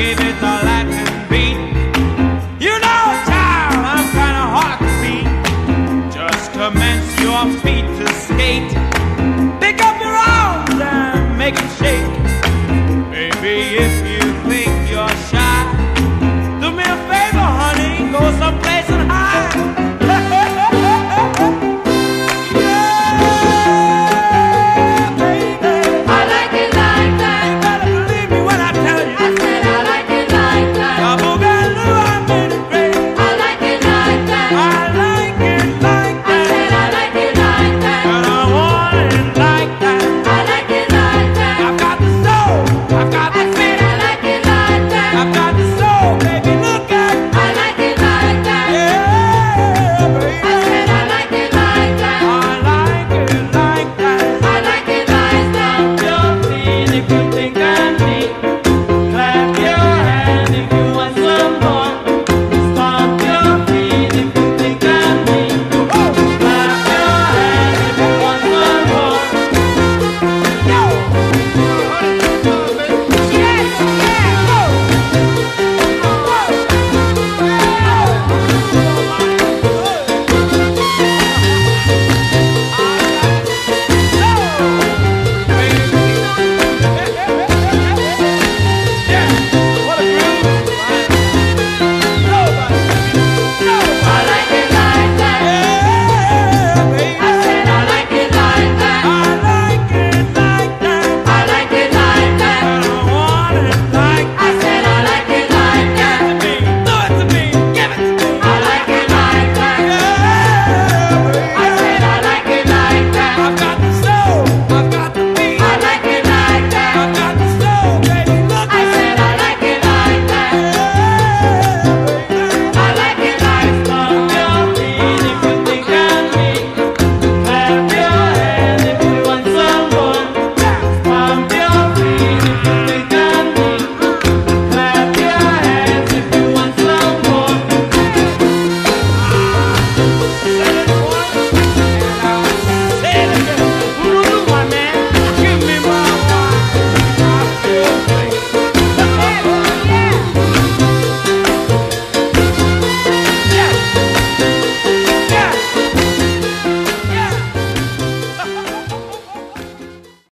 give it up.